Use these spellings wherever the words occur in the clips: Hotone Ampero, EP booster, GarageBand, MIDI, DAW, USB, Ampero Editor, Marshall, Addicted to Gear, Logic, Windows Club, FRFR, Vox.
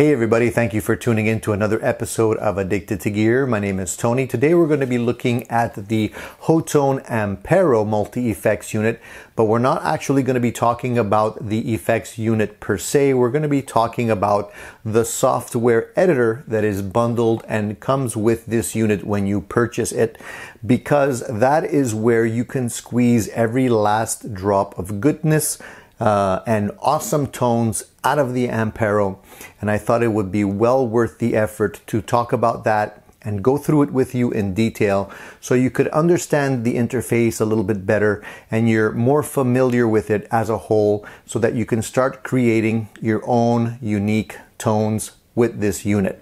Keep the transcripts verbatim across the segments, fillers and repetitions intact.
Hey everybody, thank you for tuning in to another episode of Addicted to Gear. My name is Tony. Today we're going to be looking at the Hotone Ampero multi-effects unit, but we're not actually going to be talking about the effects unit per se. We're going to be talking about the software editor that is bundled and comes with this unit when you purchase it, because that is where you can squeeze every last drop of goodness Uh, and awesome tones out of the Ampero, and I thought it would be well worth the effort to talk about that and go through it with you in detail so you could understand the interface a little bit better and you're more familiar with it as a whole, so that you can start creating your own unique tones with this unit.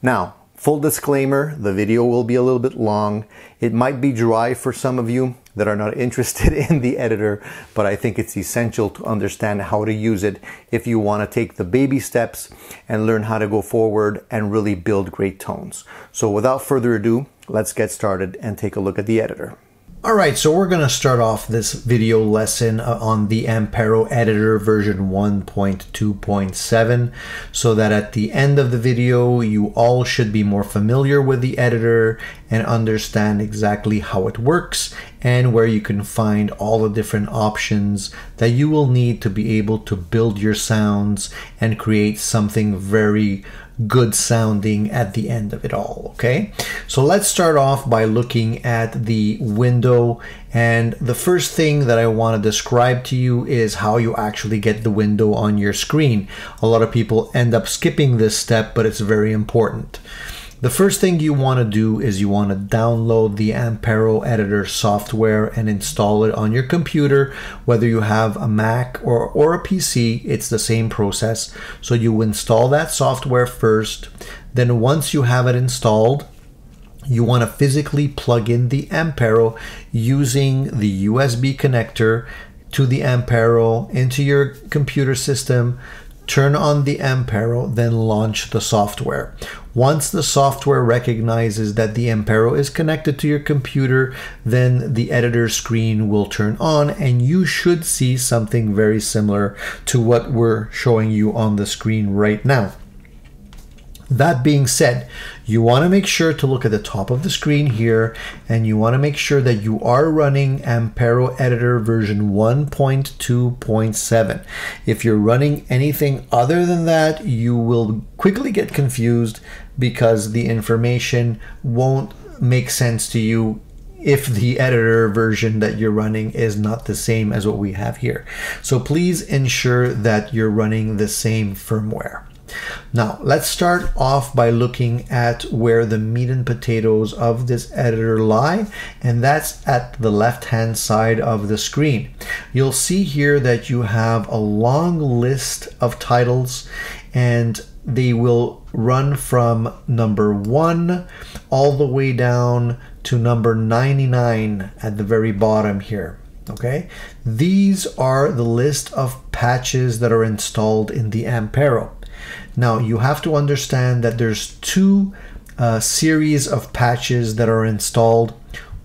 Now, full disclaimer, the video will be a little bit long. It might be dry for some of you that are not interested in the editor, but I think it's essential to understand how to use it if you want to take the baby steps and learn how to go forward and really build great tones. So without further ado, let's get started and take a look at the editor. All right, so we're going to start off this video lesson uh, on the Ampero Editor version one point two point seven, so that at the end of the video, you all should be more familiar with the editor and understand exactly how it works and where you can find all the different options that you will need to be able to build your sounds and create something very good sounding at the end of it all, okay? So let's start off by looking at the window, and the first thing that I want to describe to you is how you actually get the window on your screen. A lot of people end up skipping this step, but it's very important. The first thing you want to do is you want to download the Ampero Editor software and install it on your computer. Whether you have a Mac or, or a P C, it's the same process. So you install that software first. Then once you have it installed, you want to physically plug in the Ampero using the U S B connector to the Ampero into your computer system. Turn on the Ampero, then launch the software. Once the software recognizes that the Ampero is connected to your computer, then the editor screen will turn on and you should see something very similar to what we're showing you on the screen right now. That being said, you want to make sure to look at the top of the screen here, and you want to make sure that you are running Ampero Editor version one point two point seven. If you're running anything other than that, you will quickly get confused because the information won't make sense to you if the editor version that you're running is not the same as what we have here. So please ensure that you're running the same firmware. Now, let's start off by looking at where the meat and potatoes of this editor lie, and that's at the left-hand side of the screen. You'll see here that you have a long list of titles, and they will run from number one all the way down to number ninety-nine at the very bottom here. Okay, these are the list of patches that are installed in the Ampero. Now, you have to understand that there's two uh, series of patches that are installed.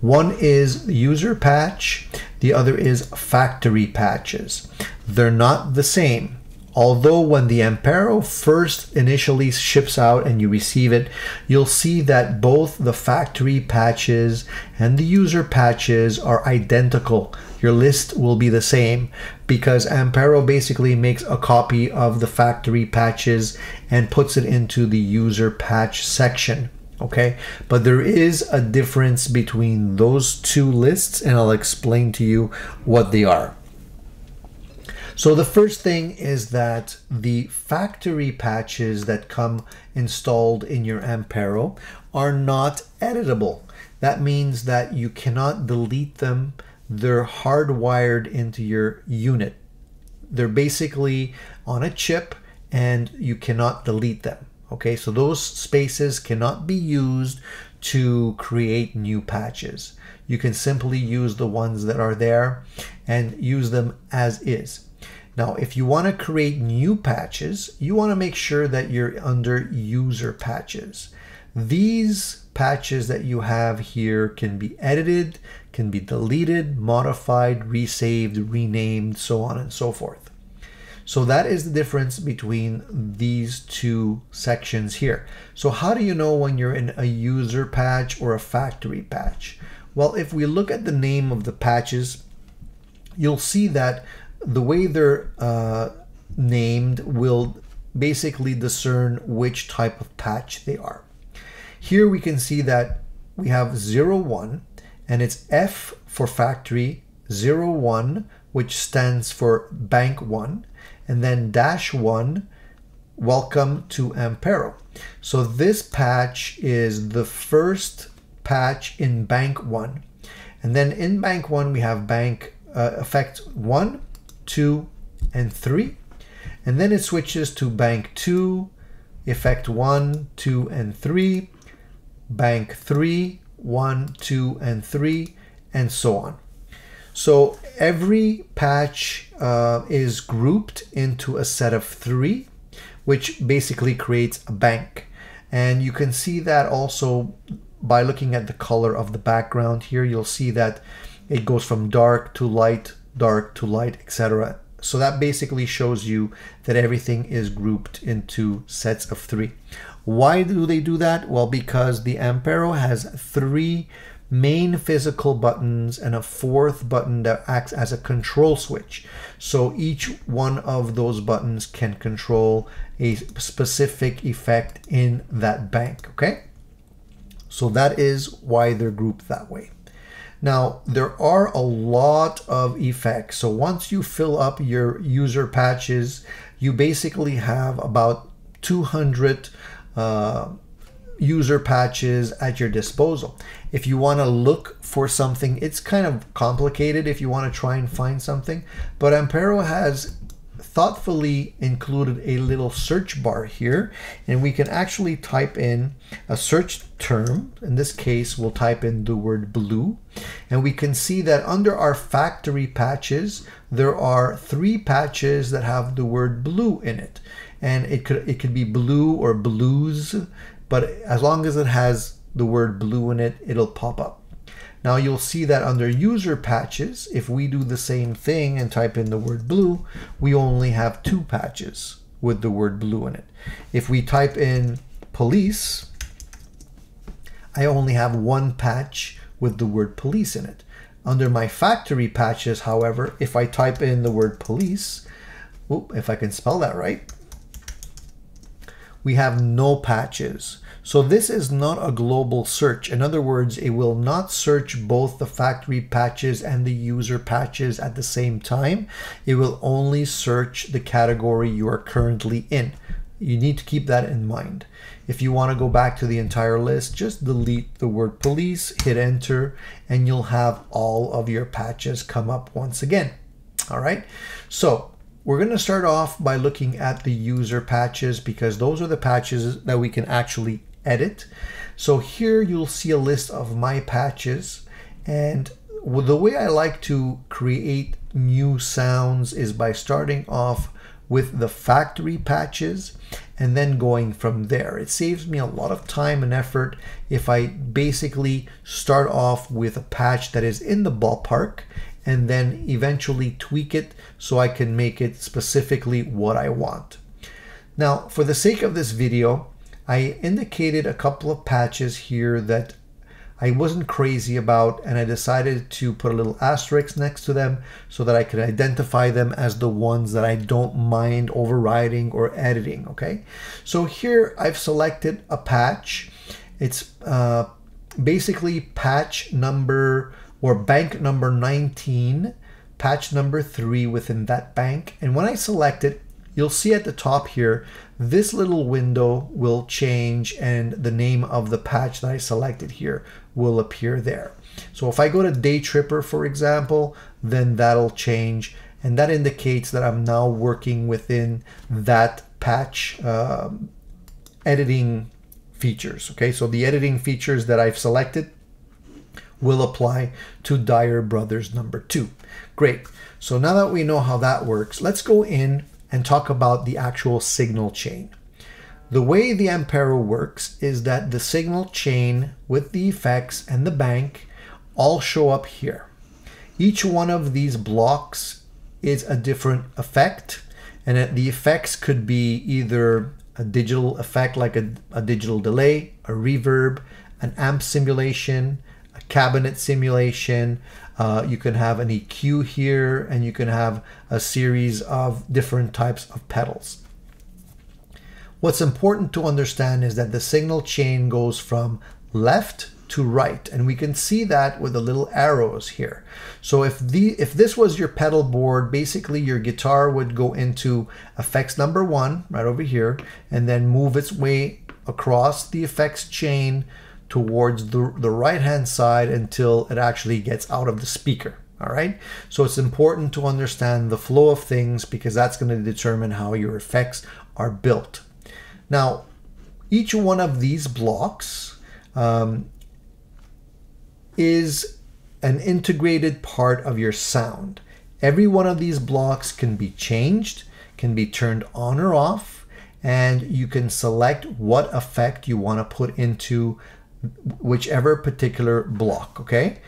One is user patch, the other is factory patches. They're not the same. Although when the Ampero first initially ships out and you receive it, you'll see that both the factory patches and the user patches are identical. Your list will be the same because Ampero basically makes a copy of the factory patches and puts it into the user patch section. Okay, but there is a difference between those two lists, and I'll explain to you what they are. So the first thing is that the factory patches that come installed in your Ampero are not editable. That means that you cannot delete them. They're hardwired into your unit. They're basically on a chip and you cannot delete them. Okay, so those spaces cannot be used to create new patches. You can simply use the ones that are there and use them as is. Now, if you want to create new patches, you want to make sure that you're under user patches. These patches that you have here can be edited, can be deleted, modified, resaved, renamed, so on and so forth. So that is the difference between these two sections here. So how do you know when you're in a user patch or a factory patch? Well, if we look at the name of the patches, you'll see that the way they're uh, named will basically discern which type of patch they are. Here we can see that we have zero one, and it's F for factory, zero one, which stands for bank one, and then dash one, welcome to Ampero. So this patch is the first patch in bank one. And then in bank one, we have bank uh, effect one, two, and three. And then it switches to bank two, effect one, two, and three, bank three, one, two, and three, and so on. So every patch uh, is grouped into a set of three, which basically creates a bank. And you can see that also by looking at the color of the background here. You'll see that it goes from dark to light, dark to light, et cetera. So that basically shows you that everything is grouped into sets of three. Why do they do that? Well, because the Ampero has three main physical buttons and a fourth button that acts as a control switch. So each one of those buttons can control a specific effect in that bank, okay? So that is why they're grouped that way. Now, there are a lot of effects. So once you fill up your user patches, you basically have about two hundred uh, user patches at your disposal. If you want to look for something, it's kind of complicated if you want to try and find something, but Ampero has thoughtfully included a little search bar here, and we can actually type in a search term. In this case, we'll type in the word blue, and we can see that under our factory patches, there are three patches that have the word blue in it, and it could, it could be blue or blues, but as long as it has the word blue in it, it'll pop up. Now you'll see that under user patches, if we do the same thing and type in the word blue, we only have two patches with the word blue in it. If we type in police, I only have one patch with the word police in it. Under my factory patches, however, if I type in the word police, whoop, if I can spell that right, we have no patches. So this is not a global search. In other words, it will not search both the factory patches and the user patches at the same time. It will only search the category you are currently in. You need to keep that in mind. If you want to go back to the entire list, just delete the word police, hit enter, and you'll have all of your patches come up once again. All right, so we're going to start off by looking at the user patches because those are the patches that we can actually edit. So here you'll see a list of my patches, and the way I like to create new sounds is by starting off with the factory patches and then going from there. It saves me a lot of time and effort if I basically start off with a patch that is in the ballpark and then eventually tweak it so I can make it specifically what I want. Now, for the sake of this video, I indicated a couple of patches here that I wasn't crazy about, and I decided to put a little asterisk next to them so that I could identify them as the ones that I don't mind overriding or editing, okay? So here I've selected a patch. It's uh, basically patch number or bank number nineteen, patch number three within that bank. And when I select it, you'll see at the top here, this little window will change and the name of the patch that I selected here will appear there. So if I go to Day Tripper, for example, then that'll change. And that indicates that I'm now working within that patch um, editing features. Okay, so the editing features that I've selected will apply to Dire Brothers number two. Great. So now that we know how that works, let's go in and talk about the actual signal chain. The way the Ampero works is that the signal chain with the effects and the bank all show up here. Each one of these blocks is a different effect, And uh, the effects could be either a digital effect like a, a digital delay, a reverb, an amp simulation, a cabinet simulation. Uh, you can have an E Q here, and you can have a series of different types of pedals. What's important to understand is that the signal chain goes from left to right, and we can see that with the little arrows here. So if the if this was your pedal board, basically your guitar would go into effects number one right over here, and then move its way across the effects chain towards the, the right hand side until it actually gets out of the speaker. All right, so it's important to understand the flow of things, because that's going to determine how your effects are built. Now, each one of these blocks um, is an integrated part of your sound. Every one of these blocks can be changed, can be turned on or off, and you can select what effect you want to put into whichever particular block, okay?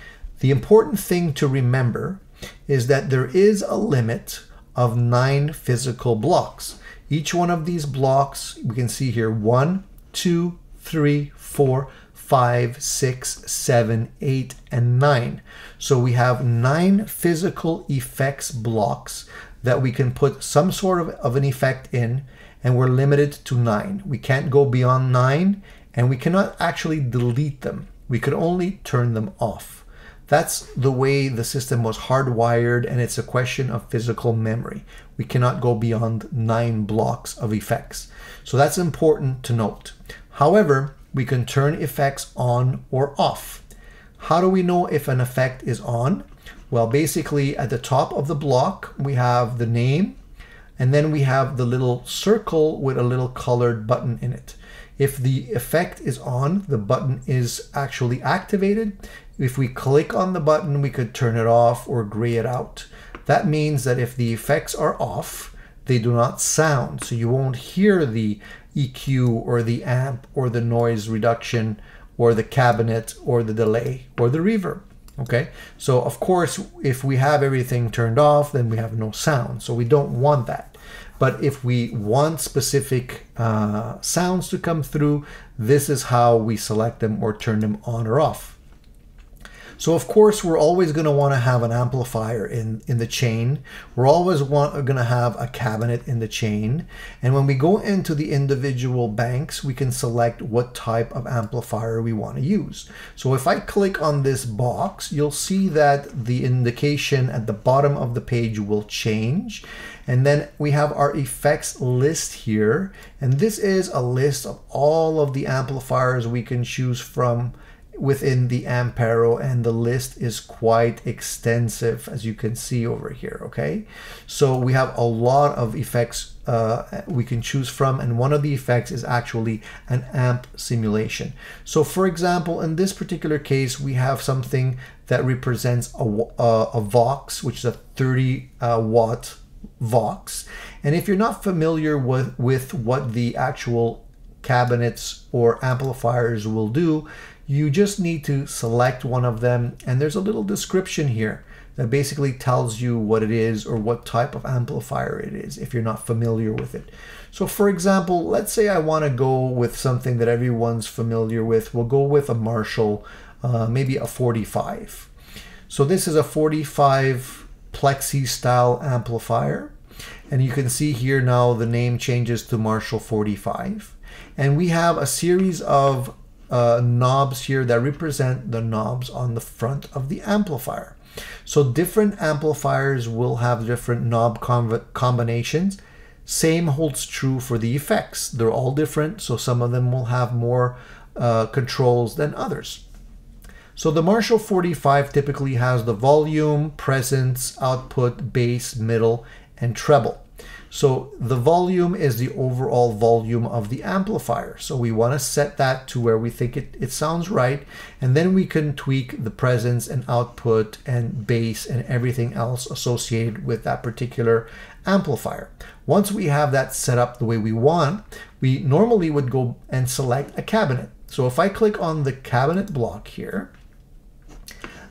The important thing to remember is that there is a limit of nine physical blocks. Each one of these blocks, we can see here, one, two, three, four, five, six, seven, eight, and nine. So we have nine physical effects blocks that we can put some sort of, of an effect in, and we're limited to nine. We can't go beyond nine, and we cannot actually delete them. We could only turn them off. That's the way the system was hardwired, and it's a question of physical memory. We cannot go beyond nine blocks of effects. So that's important to note. However, we can turn effects on or off. How do we know if an effect is on? Well, basically at the top of the block, we have the name, and then we have the little circle with a little colored button in it. If the effect is on, the button is actually activated. If we click on the button, we could turn it off or gray it out. That means that if the effects are off, they do not sound. So you won't hear the E Q or the amp or the noise reduction or the cabinet or the delay or the reverb. Okay, so of course, if we have everything turned off, then we have no sound. So we don't want that. But if we want specific uh, sounds to come through, this is how we select them or turn them on or off. So of course, we're always going to want to have an amplifier in, in the chain. We're always want, going to have a cabinet in the chain. And when we go into the individual banks, we can select what type of amplifier we want to use. So if I click on this box, you'll see that the indication at the bottom of the page will change. And then we have our effects list here. And this is a list of all of the amplifiers we can choose from within the Ampero, and the list is quite extensive, as you can see over here, okay? So we have a lot of effects uh, we can choose from, and one of the effects is actually an amp simulation. So for example, in this particular case, we have something that represents a, a, a Vox, which is a thirty watt Vox. And if you're not familiar with, with what the actual cabinets or amplifiers will do, you just need to select one of them, and there's a little description here that basically tells you what it is or what type of amplifier it is if you're not familiar with it. So for example, let's say I want to go with something that everyone's familiar with. We'll go with a Marshall, uh, maybe a forty-five. So this is a forty-five plexi style amplifier, and you can see here now the name changes to Marshall forty-five, and we have a series of Uh, knobs here that represent the knobs on the front of the amplifier. So different amplifiers will have different knob combinations. Same holds true for the effects. They're all different, so some of them will have more uh, controls than others. So the Marshall forty-five typically has the volume, presence, output, bass, middle, and treble. So the volume is the overall volume of the amplifier. So we want to set that to where we think it, it sounds right. And then we can tweak the presence and output and bass and everything else associated with that particular amplifier. Once we have that set up the way we want, we normally would go and select a cabinet. So if I click on the cabinet block here,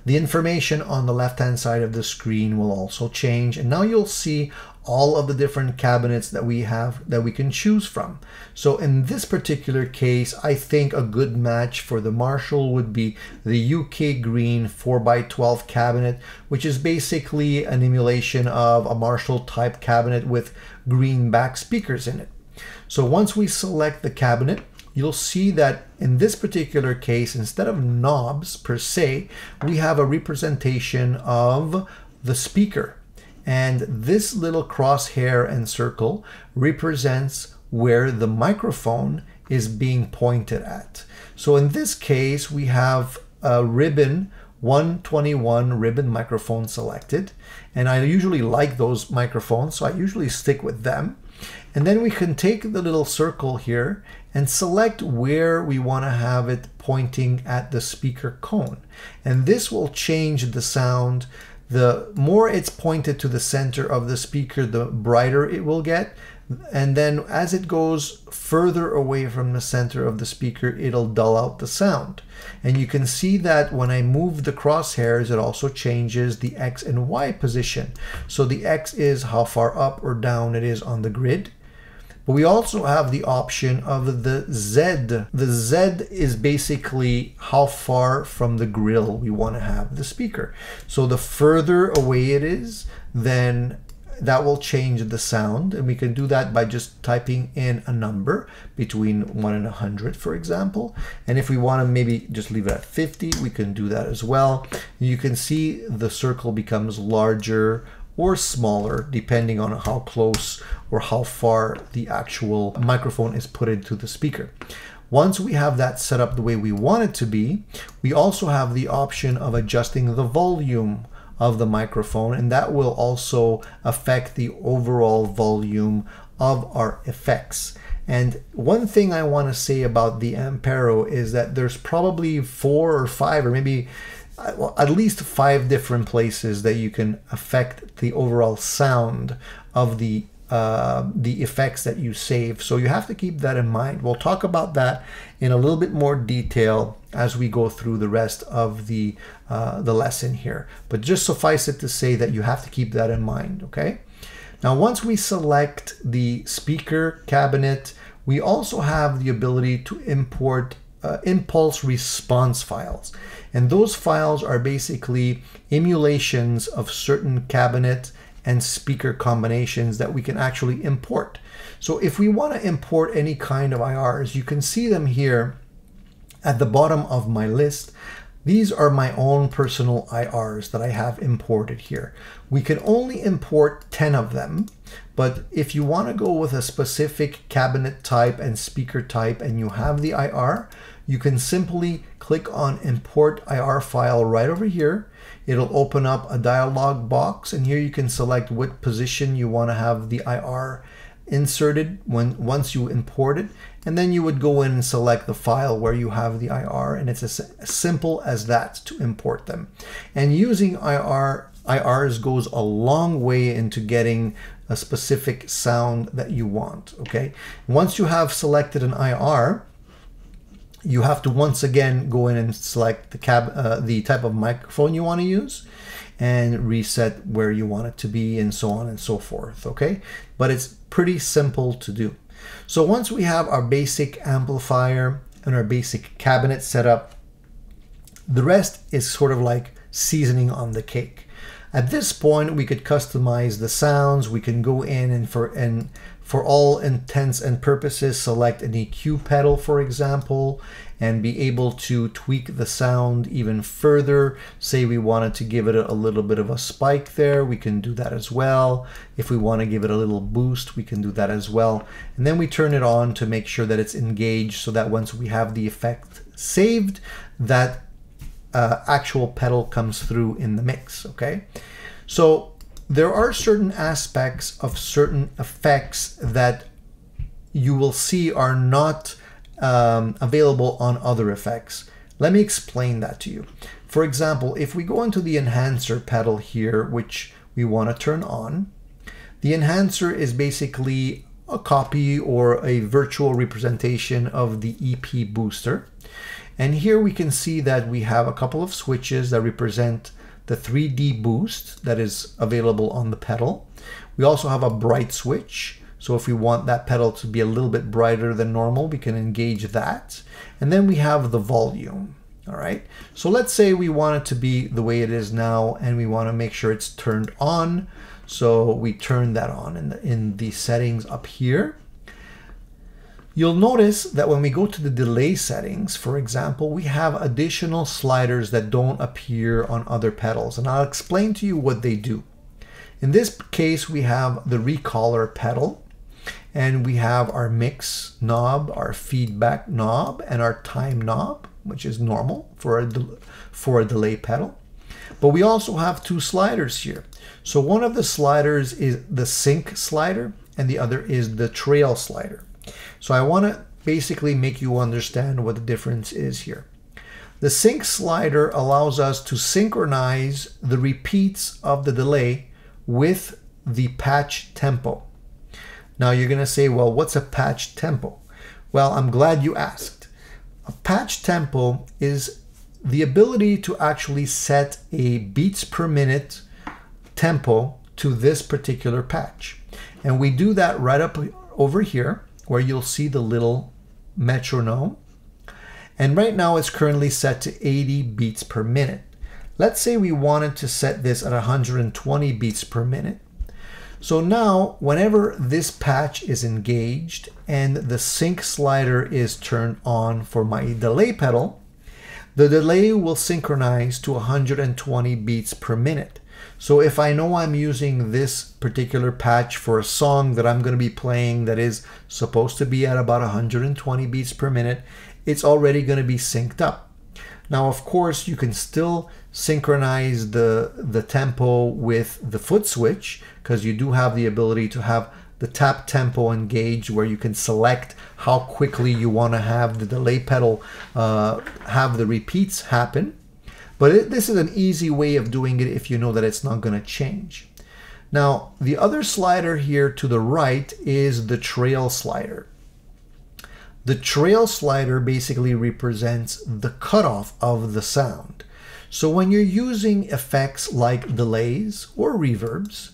The information on the left-hand side of the screen will also change, and now you'll see all of the different cabinets that we have that we can choose from. So in this particular case, I think a good match for the Marshall would be the U K Green four by twelve cabinet, which is basically an emulation of a Marshall type cabinet with green back speakers in it. So once we select the cabinet, you'll see that in this particular case, instead of knobs per se, we have a representation of the speaker. And this little crosshair and circle represents where the microphone is being pointed at. So in this case, we have a ribbon one twenty-one ribbon microphone selected. And I usually like those microphones, so I usually stick with them. And then we can take the little circle here and select where we want to have it pointing at the speaker cone. And this will change the sound. The more it's pointed to the center of the speaker, the brighter it will get. And then as it goes further away from the center of the speaker, it'll dull out the sound. And you can see that when I move the crosshairs, it also changes the X and Y position. So the X is how far up or down it is on the grid. But we also have the option of the Z. The Z is basically how far from the grill we want to have the speaker. So the further away it is, then that will change the sound, and we can do that by just typing in a number between one and one hundred, for example. And if we want to maybe just leave it at fifty, we can do that as well. You can see the circle becomes larger or smaller depending on how close or how far the actual microphone is put into the speaker. Once we have that set up the way we want it to be, we also have the option of adjusting the volume of the microphone, and that will also affect the overall volume of our effects. And one thing I want to say about the Ampero is that there's probably four or five or maybe at least five different places that you can affect the overall sound of the uh, the effects that you save. So you have to keep that in mind. We'll talk about that in a little bit more detail as we go through the rest of the uh, the lesson here. But just suffice it to say that you have to keep that in mind, okay? Now, once we select the speaker cabinet, we also have the ability to import Uh, impulse response files, and those files are basically emulations of certain cabinet and speaker combinations that we can actually import. So if we want to import any kind of I Rs, you can see them here at the bottom of my list. These are my own personal I Rs that I have imported here. We can only import ten of them, but if you want to go with a specific cabinet type and speaker type and you have the I R, you can simply click on Import I R File right over here. It'll open up a dialog box, and here you can select what position you want to have the I R inserted when once you import it, and then you would go in and select the file where you have the I R, and it's as simple as that to import them. And using I R I Rs goes a long way into getting a specific sound that you want, okay? Once you have selected an I R, you have to once again go in and select the cab uh, the type of microphone you want to use and reset where you want it to be, and so on and so forth, okay? But it's pretty simple to do. So once we have our basic amplifier and our basic cabinet set up, the rest is sort of like seasoning on the cake. At this point, we could customize the sounds. We can go in and for and for all intents and purposes, select an E Q pedal, for example, and be able to tweak the sound even further. Say we wanted to give it a little bit of a spike there, we can do that as well. If we want to give it a little boost, we can do that as well. And then we turn it on to make sure that it's engaged, so that once we have the effect saved, that uh, actual pedal comes through in the mix, okay? So there are certain aspects of certain effects that you will see are not um, available on other effects. Let me explain that to you. For example, if we go into the enhancer pedal here, which we want to turn on, the enhancer is basically a copy or a virtual representation of the E P booster. And here we can see that we have a couple of switches that represent the three D boost that is available on the pedal. We also have a bright switch. So if we want that pedal to be a little bit brighter than normal, we can engage that. And then we have the volume. All right. So let's say we want it to be the way it is now, and we want to make sure it's turned on. So we turn that on in the, in the settings up here. You'll notice that when we go to the delay settings, for example, we have additional sliders that don't appear on other pedals, and I'll explain to you what they do. In this case, we have the recaller pedal, and we have our mix knob, our feedback knob, and our time knob, which is normal for a, for a delay pedal. But we also have two sliders here. So one of the sliders is the sync slider, and the other is the trail slider. So I want to basically make you understand what the difference is here. The sync slider allows us to synchronize the repeats of the delay with the patch tempo. Now you're going to say, well, what's a patch tempo? Well, I'm glad you asked. A patch tempo is the ability to actually set a beats per minute tempo to this particular patch. And we do that right up over here, where you'll see the little metronome. And right now it's currently set to eighty beats per minute. Let's say we wanted to set this at one hundred twenty beats per minute. So now whenever this patch is engaged and the sync slider is turned on for my delay pedal, the delay will synchronize to one hundred twenty beats per minute. So if I know I'm using this particular patch for a song that I'm going to be playing that is supposed to be at about one hundred twenty beats per minute, it's already going to be synced up. Now, of course, you can still synchronize the, the tempo with the foot switch, because you do have the ability to have the tap tempo engaged, where you can select how quickly you want to have the delay pedal uh, have the repeats happen. But it, this is an easy way of doing it if you know that it's not going to change. Now, the other slider here to the right is the trail slider. The trail slider basically represents the cutoff of the sound. So when you're using effects like delays or reverbs,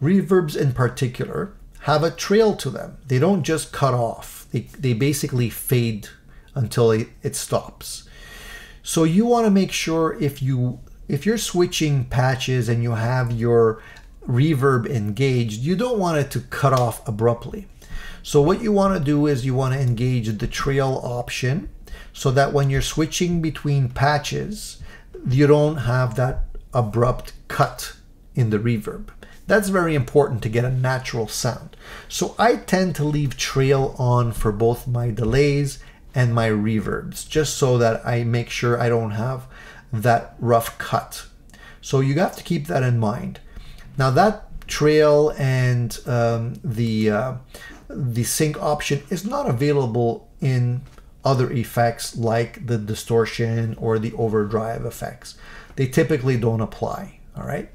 reverbs in particular have a trail to them. They don't just cut off. They, they basically fade until it, it stops. So you want to make sure if you if you're switching patches and you have your reverb engaged, you don't want it to cut off abruptly. So what you want to do is you want to engage the trail option so that when you're switching between patches, you don't have that abrupt cut in the reverb. That's very important to get a natural sound. So I tend to leave trail on for both my delays and my reverbs, just so that I make sure I don't have that rough cut. So you have to keep that in mind. Now that trail and um, the uh, the sync option is not available in other effects like the distortion or the overdrive effects. They typically don't apply. All right.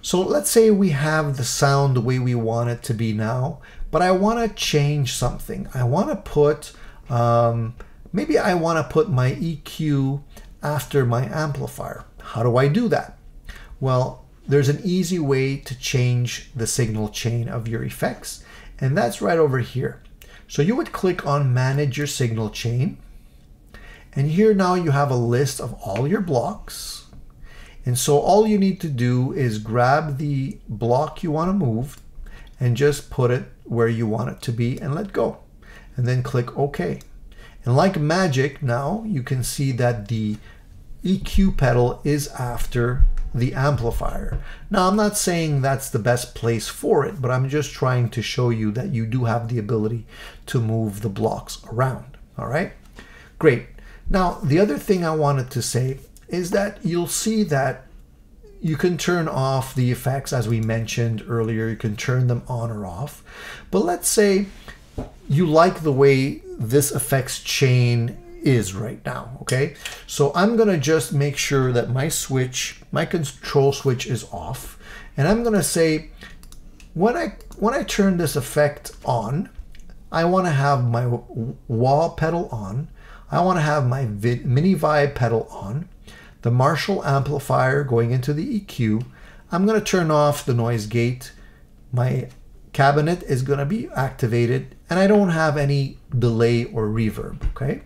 So let's say we have the sound the way we want it to be now, but I want to change something. I want to put Um, maybe I want to put my E Q after my amplifier. How do I do that? Well, there's an easy way to change the signal chain of your effects, and that's right over here. So you would click on Manage Your Signal Chain, and here now you have a list of all your blocks. And so all you need to do is grab the block you want to move and just put it where you want it to be and let go. And then click OK. And like magic, now you can see that the E Q pedal is after the amplifier. Now, I'm not saying that's the best place for it, but I'm just trying to show you that you do have the ability to move the blocks around. All right, great. Now, the other thing I wanted to say is that you'll see that you can turn off the effects, as we mentioned earlier. You can turn them on or off. But let's say you like the way this effects chain is right now, okay? So I'm gonna just make sure that my switch, my control switch is off, and I'm gonna say, when I, when I turn this effect on, I wanna have my wah pedal on, I want to have my mini vibe pedal on, the Marshall amplifier going into the E Q. I'm going to turn off the noise gate. My cabinet is going to be activated and I don't have any delay or reverb. Okay.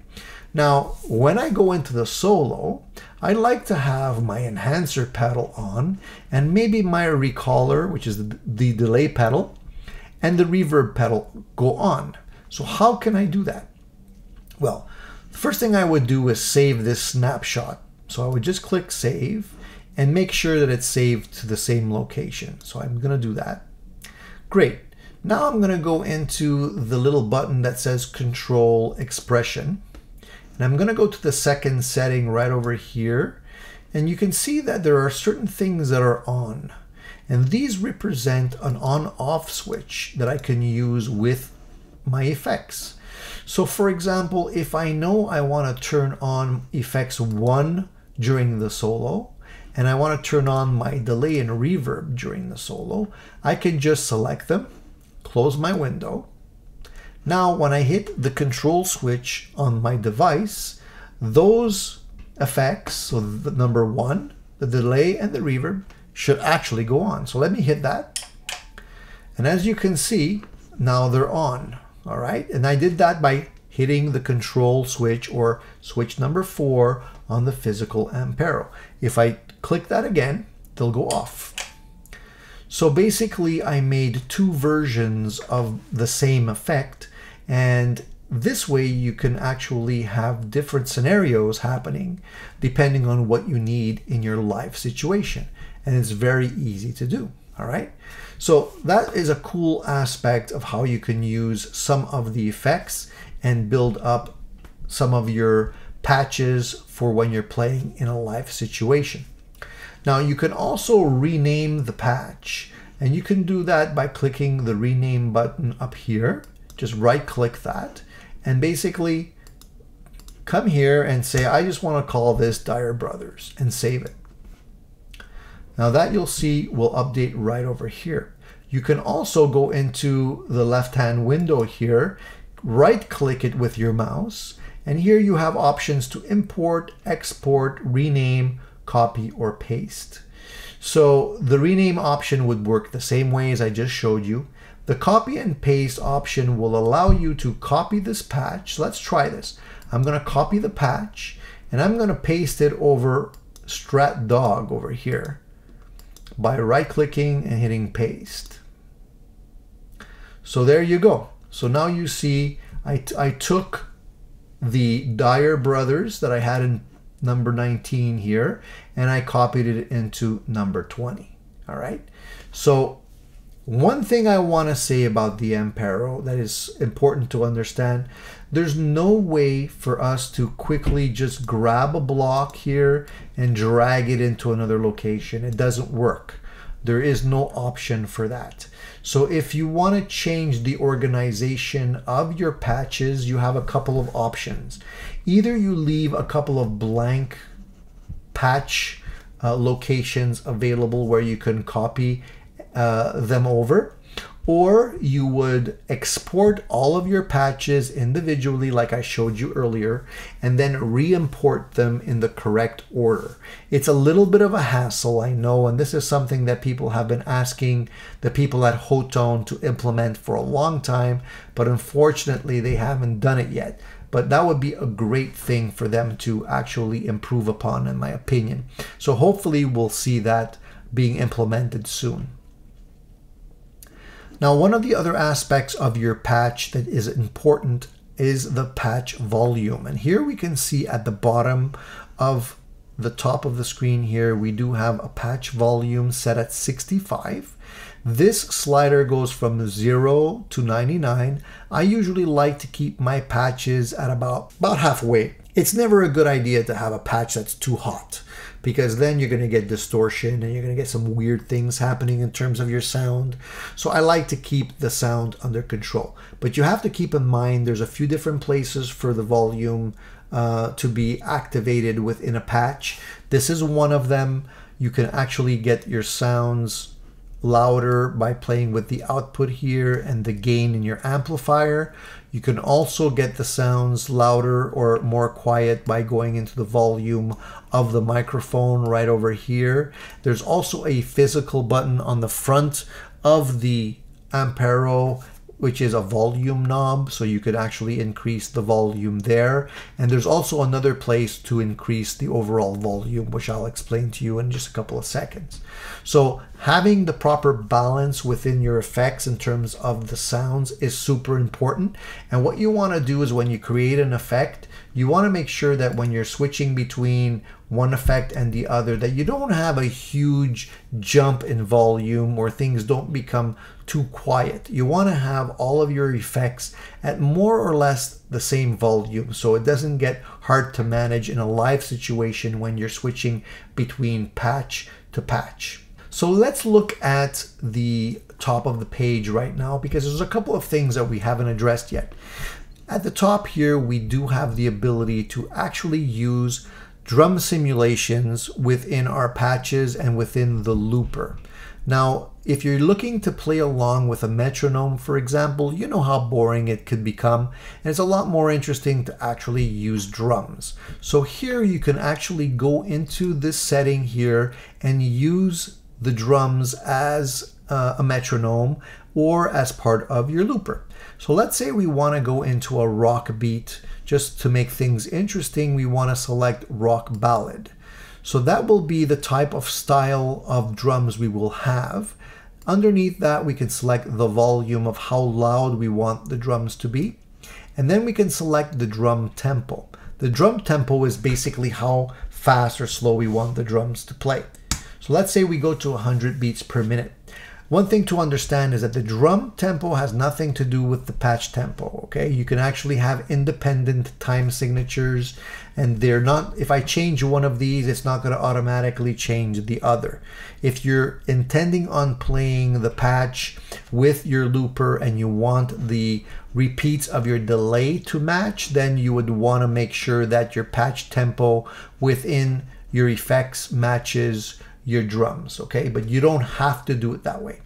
Now, when I go into the solo, I like to have my enhancer pedal on and maybe my recaller, which is the, the delay pedal, and the reverb pedal go on. So how can I do that? Well, the first thing I would do is save this snapshot. So I would just click save and make sure that it's saved to the same location. So I'm going to do that. Great. Now I'm going to go into the little button that says Control Expression. And I'm going to go to the second setting right over here. And you can see that there are certain things that are on. And these represent an on-off switch that I can use with my effects. So for example, if I know I want to turn on effects one during the solo, and I want to turn on my delay and reverb during the solo, I can just select them, close my window. Now, when I hit the control switch on my device, those effects, so the number one, the delay and the reverb, should actually go on. So let me hit that. And as you can see, now they're on. All right. And I did that by hitting the control switch or switch number four on the physical Ampero. If I click that again, they'll go off. So basically, I made two versions of the same effect. And this way you can actually have different scenarios happening depending on what you need in your live situation. And it's very easy to do. All right. So that is a cool aspect of how you can use some of the effects and build up some of your patches for when you're playing in a live situation. Now you can also rename the patch, and you can do that by clicking the rename button up here. Just right click that and basically come here and say, I just want to call this Dire Brothers, and save it. Now that you'll see will update right over here. You can also go into the left-hand window here, right click it with your mouse, and here you have options to import, export, rename, copy, or paste. So the rename option would work the same way as I just showed you. The copy and paste option will allow you to copy this patch. Let's try this. I'm going to copy the patch and I'm going to paste it over Strat Dog over here by right clicking and hitting paste. So there you go. So now you see I, I took the Dire Brothers that I had in number nineteen here, and I copied it into number twenty. All right. So one thing I want to say about the Ampero that is important to understand, there's no way for us to quickly just grab a block here and drag it into another location. It doesn't work. There is no option for that. So if you want to change the organization of your patches, you have a couple of options. Either you leave a couple of blank patch uh, locations available where you can copy uh, them over, or you would export all of your patches individually like I showed you earlier, and then re-import them in the correct order. It's a little bit of a hassle, I know, and this is something that people have been asking the people at Hotone to implement for a long time, but unfortunately they haven't done it yet. But that would be a great thing for them to actually improve upon, in my opinion. So hopefully we'll see that being implemented soon. Now, one of the other aspects of your patch that is important is the patch volume. And here we can see at the bottom of the top of the screen here, we do have a patch volume set at sixty-five. This slider goes from zero to ninety-nine. I usually like to keep my patches at about, about halfway. It's never a good idea to have a patch that's too hot, because then you're going to get distortion and you're going to get some weird things happening in terms of your sound. So I like to keep the sound under control. But you have to keep in mind there's a few different places for the volume uh, to be activated within a patch. This is one of them. You can actually get your sounds louder by playing with the output here and the gain in your amplifier. You can also get the sounds louder or more quiet by going into the volume of the microphone right over here. There's also a physical button on the front of the Ampero, which is a volume knob, so you could actually increase the volume there. And there's also another place to increase the overall volume, which I'll explain to you in just a couple of seconds. So having the proper balance within your effects in terms of the sounds is super important. And what you want to do is when you create an effect, you want to make sure that when you're switching between one effect and the other, that you don't have a huge jump in volume or things don't become too quiet. You want to have all of your effects at more or less the same volume, so it doesn't get hard to manage in a live situation when you're switching between patch to patch. So let's look at the top of the page right now, because there's a couple of things that we haven't addressed yet. At the top here, we do have the ability to actually use drum simulations within our patches and within the looper. Now, if you're looking to play along with a metronome, for example, you know how boring it could become, and it's a lot more interesting to actually use drums. So here you can actually go into this setting here and use the drums as uh, a metronome or as part of your looper. So let's say we want to go into a rock beat. Just to make things interesting, we want to select rock ballad. So that will be the type of style of drums we will have. Underneath that, we can select the volume of how loud we want the drums to be. And then we can select the drum tempo. The drum tempo is basically how fast or slow we want the drums to play. So let's say we go to one hundred beats per minute. One thing to understand is that the drum tempo has nothing to do with the patch tempo, okay? You can actually have independent time signatures, and they're not, if I change one of these, it's not going to automatically change the other. If you're intending on playing the patch with your looper and you want the repeats of your delay to match, then you would want to make sure that your patch tempo within your effects matches your drums, okay? But you don't have to do it that way.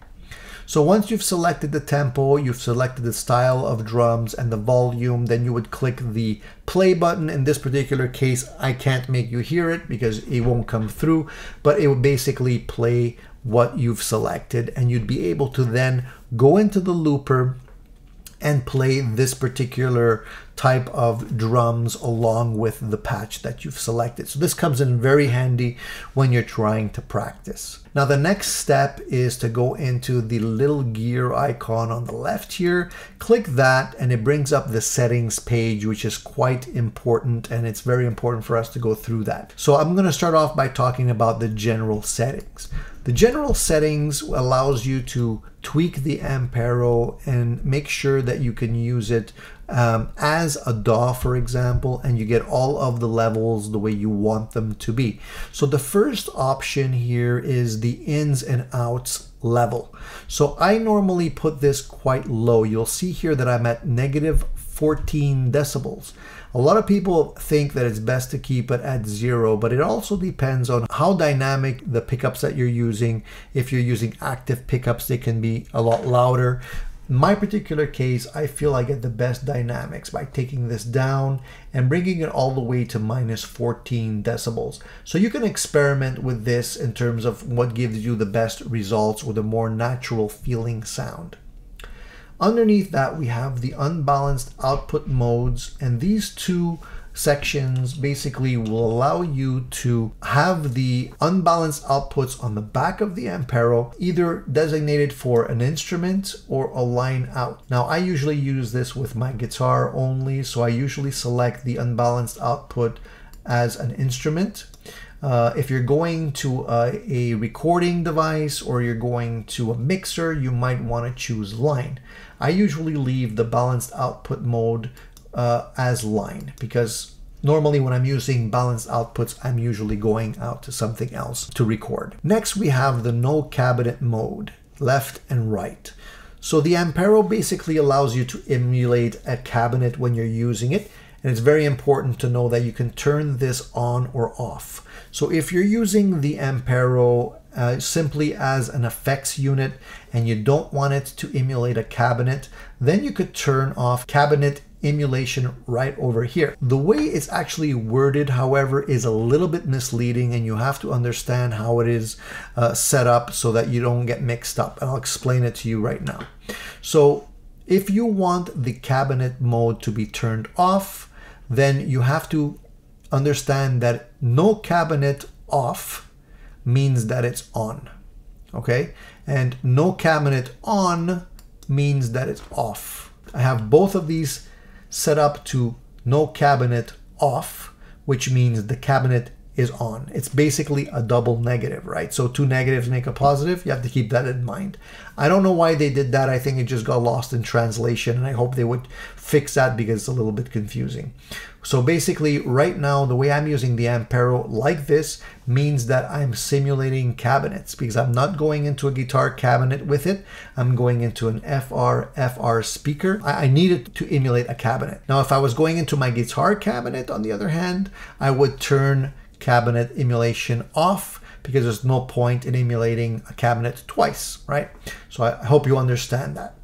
So once you've selected the tempo, you've selected the style of drums and the volume, then you would click the play button. In this particular case, I can't make you hear it because it won't come through, but it will basically play what you've selected, and you'd be able to then go into the looper and play this particular type of drums along with the patch that you've selected. So this comes in very handy when you're trying to practice. Now the next step is to go into the little gear icon on the left here, click that, and it brings up the settings page, which is quite important, and it's very important for us to go through that. So I'm gonna start off by talking about the general settings. The general settings allows you to tweak the Ampero and make sure that you can use it um, as a D A W, for example, and you get all of the levels the way you want them to be. So the first option here is the ins and outs level. So I normally put this quite low. You'll see here that I'm at negative fourteen decibels. A lot of people think that it's best to keep it at zero, but it also depends on how dynamic the pickups that you're using. If you're using active pickups, they can be a lot louder. In my particular case, I feel I get the best dynamics by taking this down and bringing it all the way to minus fourteen decibels. So you can experiment with this in terms of what gives you the best results with a more natural feeling sound. Underneath that, we have the unbalanced output modes, and these two sections basically will allow you to have the unbalanced outputs on the back of the Ampero, either designated for an instrument or a line out. Now, I usually use this with my guitar only, so I usually select the unbalanced output as an instrument. Uh, if you're going to uh, a recording device or you're going to a mixer, you might want to choose line. I usually leave the balanced output mode uh, as line, because normally when I'm using balanced outputs, I'm usually going out to something else to record. Next, we have the no cabinet mode, left and right. So the Ampero basically allows you to emulate a cabinet when you're using it. And it's very important to know that you can turn this on or off. So if you're using the Ampero uh, simply as an effects unit and you don't want it to emulate a cabinet, then you could turn off cabinet emulation right over here. The way it's actually worded, however, is a little bit misleading, and you have to understand how it is uh, set up so that you don't get mixed up. And I'll explain it to you right now. So if you want the cabinet mode to be turned off, then you have to understand that no cabinet off means that it's on, okay? And no cabinet on means that it's off. I have both of these set up to no cabinet off, which means the cabinet is on. It's basically a double negative, right? So two negatives make a positive. You have to keep that in mind. I don't know why they did that. I think it just got lost in translation, and I hope they would fix that because it's a little bit confusing. So basically right now, the way I'm using the Ampero like this means that I'm simulating cabinets because I'm not going into a guitar cabinet with it. I'm going into an F R F R speaker. I, I needed to emulate a cabinet. Now, if I was going into my guitar cabinet, on the other hand, I would turn cabinet emulation off because there's no point in emulating a cabinet twice, right? So I hope you understand that.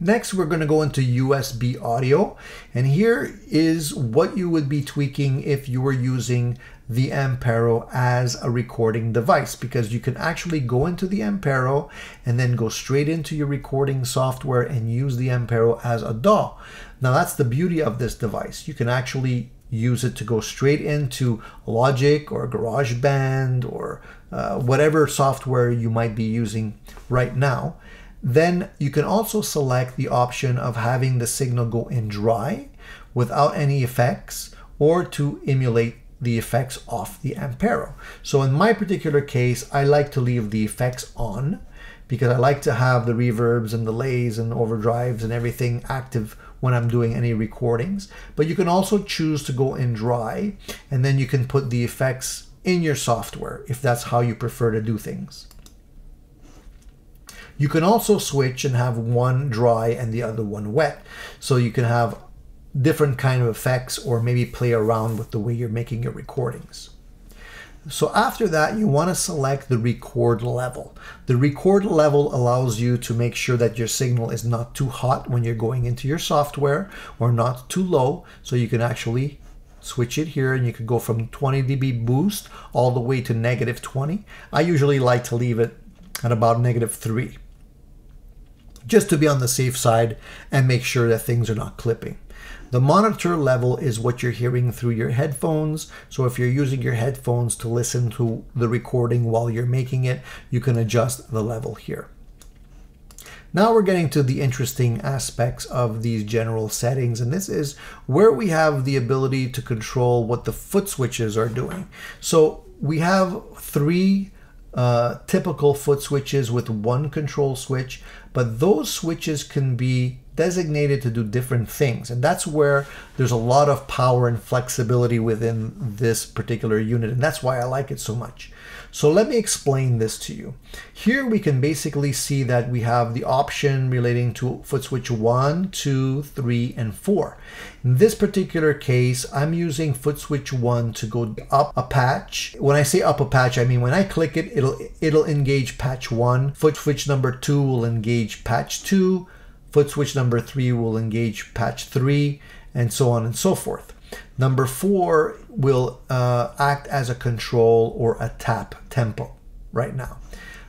Next, we're going to go into U S B audio, and here is what you would be tweaking if you were using the Ampero as a recording device, because you can actually go into the Ampero and then go straight into your recording software and use the Ampero as a D A W. Now, that's the beauty of this device. You can actually use it to go straight into Logic or GarageBand or uh, whatever software you might be using right now. Then you can also select the option of having the signal go in dry without any effects, or to emulate the effects off the Ampero. So in my particular case, I like to leave the effects on because I like to have the reverbs and delays and overdrives and everything active when I'm doing any recordings. But you can also choose to go in dry, and then you can put the effects in your software if that's how you prefer to do things. You can also switch and have one dry and the other one wet. So you can have different kind of effects, or maybe play around with the way you're making your recordings. So after that, you want to select the record level. The record level allows you to make sure that your signal is not too hot when you're going into your software, or not too low. So you can actually switch it here, and you can go from twenty D B boost all the way to negative twenty. I usually like to leave it at about negative three, just to be on the safe side and make sure that things are not clipping. The monitor level is what you're hearing through your headphones. So if you're using your headphones to listen to the recording while you're making it, you can adjust the level here. Now we're getting to the interesting aspects of these general settings, and this is where we have the ability to control what the foot switches are doing. So we have three uh, typical foot switches with one control switch, but those switches can be designated to do different things, and that's where there's a lot of power and flexibility within this particular unit, and that's why I like it so much. So let me explain this to you. Here we can basically see that we have the option relating to foot switch one, two, three, and four. In this particular case, I'm using foot switch one to go up a patch. When I say up a patch, I mean when I click it, it'll it'll engage patch one. Foot switch number two will engage patch two. Foot switch number three will engage patch three, and so on and so forth. Number four will uh, act as a control or a tap tempo right now.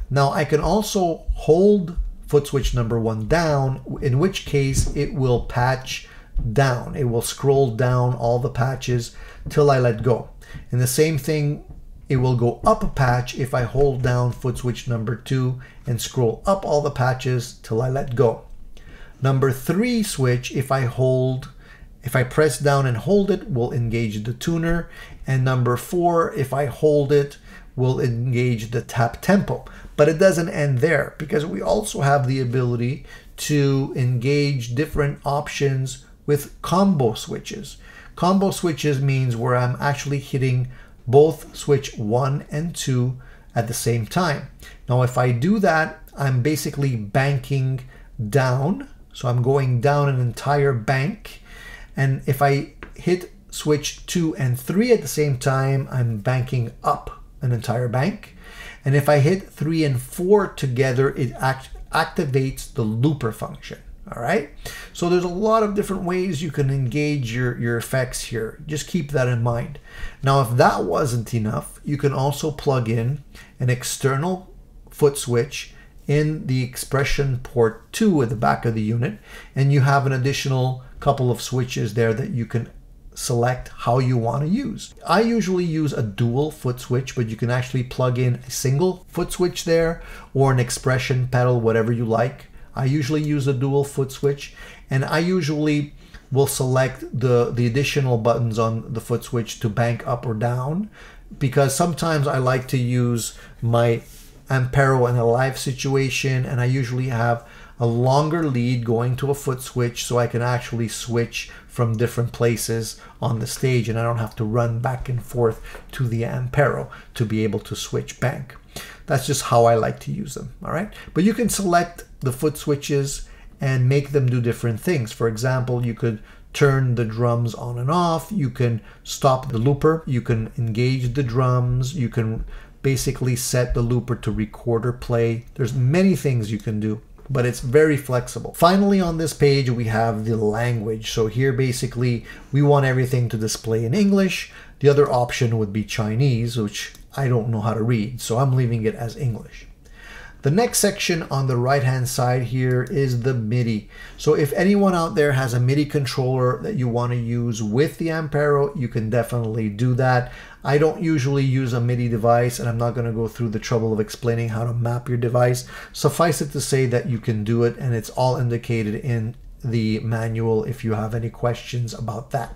Now I can also hold foot switch number one down, in which case it will patch down. It will scroll down all the patches till I let go. And the same thing, it will go up a patch if I hold down foot switch number two and scroll up all the patches till I let go. Number three switch, if I hold, if I press down and hold it, will engage the tuner. And number four, if I hold it, will engage the tap tempo. But it doesn't end there, because we also have the ability to engage different options with combo switches. Combo switches means where I'm actually hitting both switch one and two at the same time. Now, if I do that, I'm basically banking down. So I'm going down an entire bank, and if I hit switch two and three at the same time, I'm banking up an entire bank. And if I hit three and four together, it act activates the looper function. All right. So there's a lot of different ways you can engage your, your effects here. Just keep that in mind. Now, if that wasn't enough, you can also plug in an external foot switch in the expression port two at the back of the unit. And you have an additional couple of switches there that you can select how you want to use. I usually use a dual foot switch, but you can actually plug in a single foot switch there or an expression pedal, whatever you like. I usually use a dual foot switch, and I usually will select the, the additional buttons on the foot switch to bank up or down, because sometimes I like to use my Ampero in a live situation, and I usually have a longer lead going to a foot switch so I can actually switch from different places on the stage, and I don't have to run back and forth to the Ampero to be able to switch bank. That's just how I like to use them, all right? But you can select the foot switches and make them do different things. For example, you could turn the drums on and off, you can stop the looper, you can engage the drums, you can basically set the looper to record or play. There's many things you can do, but it's very flexible. Finally, on this page, we have the language. So here, basically, we want everything to display in English. The other option would be Chinese, which I don't know how to read, so I'm leaving it as English. The next section on the right-hand side here is the MIDI. So if anyone out there has a MIDI controller that you want to use with the Ampero, you can definitely do that. I don't usually use a MIDI device, and I'm not going to go through the trouble of explaining how to map your device. Suffice it to say that you can do it, and it's all indicated in the manual if you have any questions about that.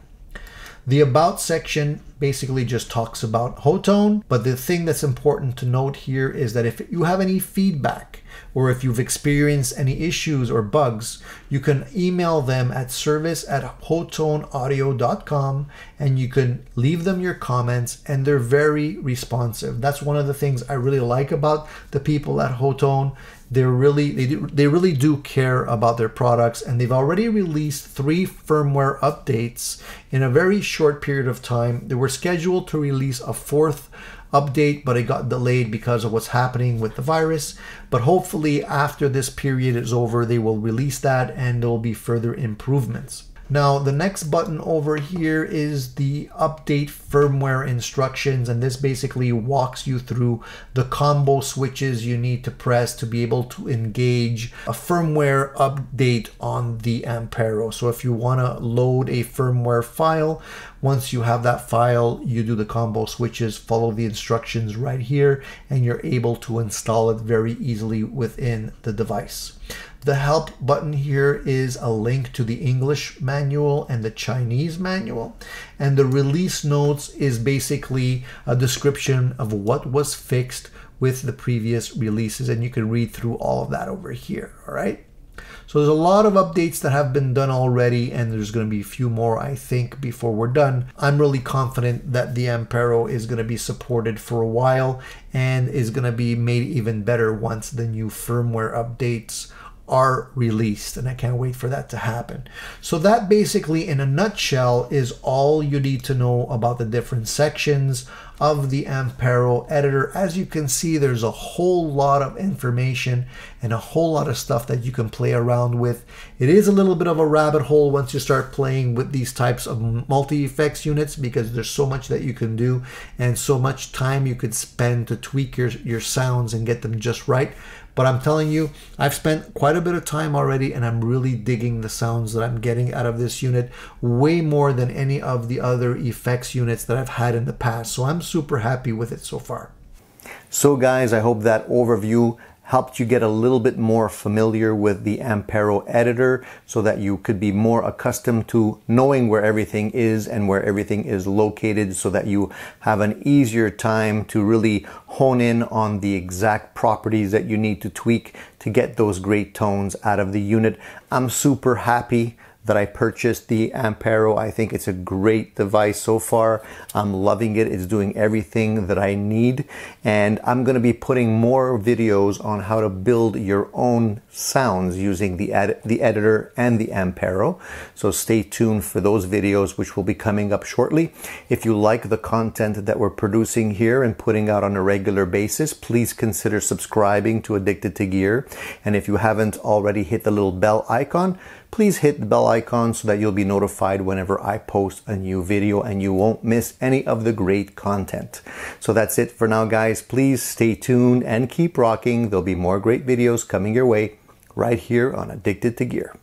The About section basically just talks about Hotone, but the thing that's important to note here is that if you have any feedback or if you've experienced any issues or bugs, you can email them at service at hotone audio dot com, and you can leave them your comments, and they're very responsive. That's one of the things I really like about the people at Hotone. They're really, they, do, they really do care about their products, and they've already released three firmware updates in a very short period of time. They were scheduled to release a fourth update, but it got delayed because of what's happening with the virus. But hopefully after this period is over, they will release that, and there will be further improvements. Now, the next button over here is the update firmware instructions, and this basically walks you through the combo switches you need to press to be able to engage a firmware update on the Ampero. So if you want to load a firmware file, once you have that file, you do the combo switches, follow the instructions right here, and you're able to install it very easily within the device. The help button here is a link to the English manual and the Chinese manual. And the release notes is basically a description of what was fixed with the previous releases. And you can read through all of that over here, all right? So there's a lot of updates that have been done already, and there's going to be a few more, I think, before we're done. I'm really confident that the Ampero is going to be supported for a while and is going to be made even better once the new firmware updates are released, and I can't wait for that to happen. So that basically, in a nutshell, is all you need to know about the different sections of the Ampero editor. As you can see, there's a whole lot of information and a whole lot of stuff that you can play around with. It is a little bit of a rabbit hole once you start playing with these types of multi-effects units, because there's so much that you can do and so much time you could spend to tweak your, your sounds and get them just right. But I'm telling you, I've spent quite a bit of time already, and I'm really digging the sounds that I'm getting out of this unit way more than any of the other effects units that I've had in the past. So I'm super happy with it so far. So guys, I hope that overview helped you get a little bit more familiar with the Ampero editor, so that you could be more accustomed to knowing where everything is and where everything is located, so that you have an easier time to really hone in on the exact properties that you need to tweak to get those great tones out of the unit. I'm super happy that I purchased, the Ampero. I think it's a great device so far. I'm loving it. It's doing everything that I need. And I'm going to be putting more videos on how to build your own sounds using the, ed the editor and the Ampero. So stay tuned for those videos, which will be coming up shortly. If you like the content that we're producing here and putting out on a regular basis, please consider subscribing to Addicted to Gear. And if you haven't already, hit the little bell icon. Please hit the bell icon so that you'll be notified whenever I post a new video and you won't miss any of the great content. So that's it for now, guys. Please stay tuned and keep rocking. There'll be more great videos coming your way right here on Addicted to Gear.